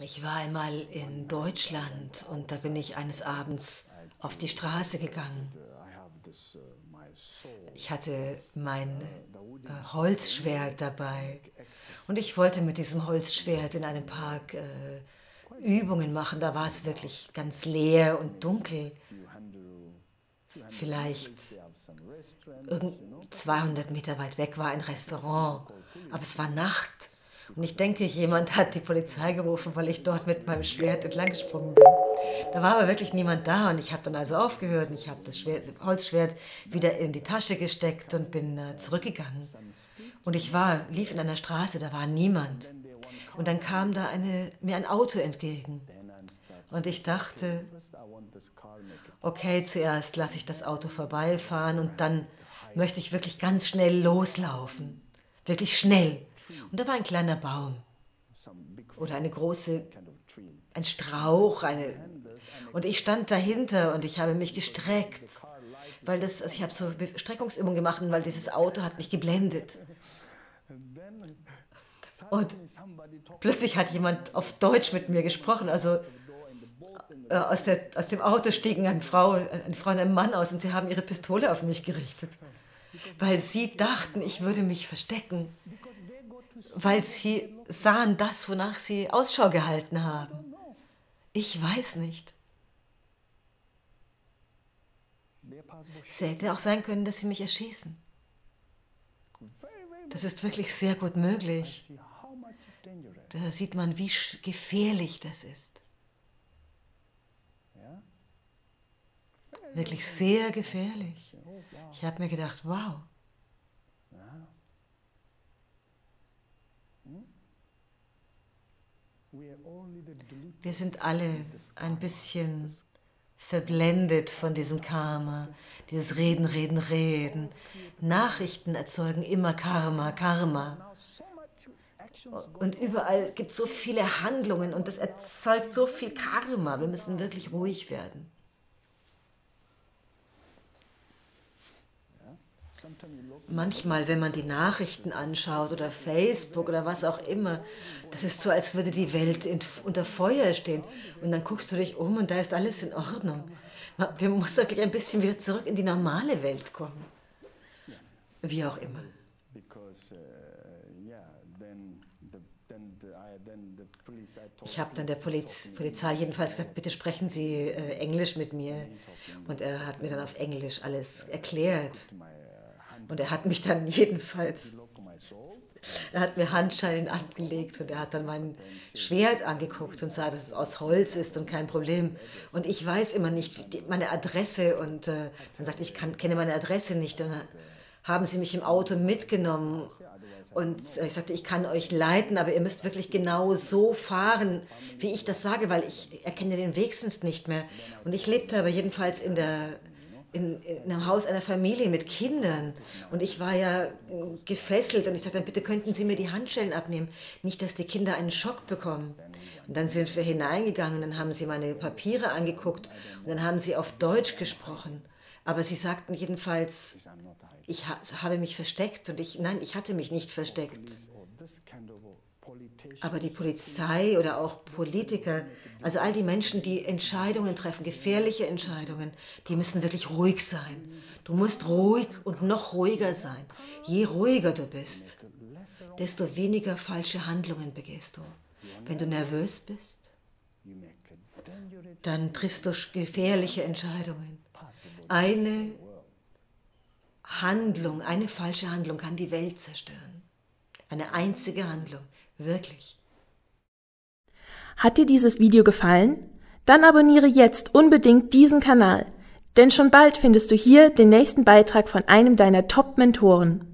Ich war einmal in Deutschland und da bin ich eines Abends auf die Straße gegangen. Ich hatte mein Holzschwert dabei und ich wollte mit diesem Holzschwert in einem Park Übungen machen. Da war es wirklich ganz leer und dunkel. Vielleicht 200 Meter weit weg war ein Restaurant, aber es war Nacht. Und ich denke, jemand hat die Polizei gerufen, weil ich dort mit meinem Schwert entlang gesprungen bin. Da war aber wirklich niemand da und ich habe dann also aufgehört und ich habe das Holzschwert wieder in die Tasche gesteckt und bin zurückgegangen. Und ich lief in einer Straße, da war niemand. Und dann kam da mir ein Auto entgegen. Und ich dachte, okay, zuerst lasse ich das Auto vorbeifahren und dann möchte ich wirklich ganz schnell loslaufen. Wirklich schnell. Und da war ein kleiner Baum oder ein Strauch. Und ich stand dahinter und ich habe mich gestreckt, weil ich habe so Streckungsübungen gemacht, weil dieses Auto hat mich geblendet. Und plötzlich hat jemand auf Deutsch mit mir gesprochen. Also aus dem Auto stiegen eine Frau und ein Mann aus und sie haben ihre Pistole auf mich gerichtet, weil sie dachten, ich würde mich verstecken. Weil sie sahen das, wonach sie Ausschau gehalten haben. Ich weiß nicht. Es hätte auch sein können, dass sie mich erschießen. Das ist wirklich sehr gut möglich. Da sieht man, wie gefährlich das ist. Wirklich sehr gefährlich. Ich habe mir gedacht, wow. Wir sind alle ein bisschen verblendet von diesem Karma, dieses Reden, Reden, Reden. Nachrichten erzeugen immer Karma, Karma. Und überall gibt es so viele Handlungen und das erzeugt so viel Karma. Wir müssen wirklich ruhig werden. Manchmal, wenn man die Nachrichten anschaut oder Facebook oder was auch immer, das ist so, als würde die Welt unter Feuer stehen. Und dann guckst du dich um und da ist alles in Ordnung. Man muss wirklich ein bisschen wieder zurück in die normale Welt kommen. Wie auch immer. Ich habe dann der Polizei jedenfalls gesagt, bitte sprechen Sie Englisch mit mir. Und er hat mir dann auf Englisch alles erklärt. Und er hat mich dann jedenfalls, er hat mir Handschellen angelegt und er hat dann mein Schwert angeguckt und sah, dass es aus Holz ist und kein Problem. Und ich weiß immer nicht meine Adresse und dann sagte ich, ich kenne meine Adresse nicht. Und dann haben sie mich im Auto mitgenommen und ich sagte, ich kann euch leiten, aber ihr müsst wirklich genau so fahren, wie ich das sage, weil ich erkenne den Weg sonst nicht mehr. Und ich lebte aber jedenfalls in einem Haus einer Familie mit Kindern und ich war ja gefesselt und ich sagte dann, bitte könnten Sie mir die Handschellen abnehmen, nicht, dass die Kinder einen Schock bekommen. Und dann sind wir hineingegangen, dann haben sie meine Papiere angeguckt und dann haben sie auf Deutsch gesprochen, aber sie sagten jedenfalls, ich habe mich versteckt und nein, ich hatte mich nicht versteckt. Aber die Polizei oder auch Politiker, also all die Menschen, die Entscheidungen treffen, gefährliche Entscheidungen, die müssen wirklich ruhig sein. Du musst ruhig und noch ruhiger sein. Je ruhiger du bist, desto weniger falsche Handlungen begehst du. Wenn du nervös bist, dann triffst du gefährliche Entscheidungen. Eine Handlung, eine falsche Handlung kann die Welt zerstören. Eine einzige Handlung. Wirklich. Hat dir dieses Video gefallen? Dann abonniere jetzt unbedingt diesen Kanal, denn schon bald findest du hier den nächsten Beitrag von einem deiner Top-Mentoren.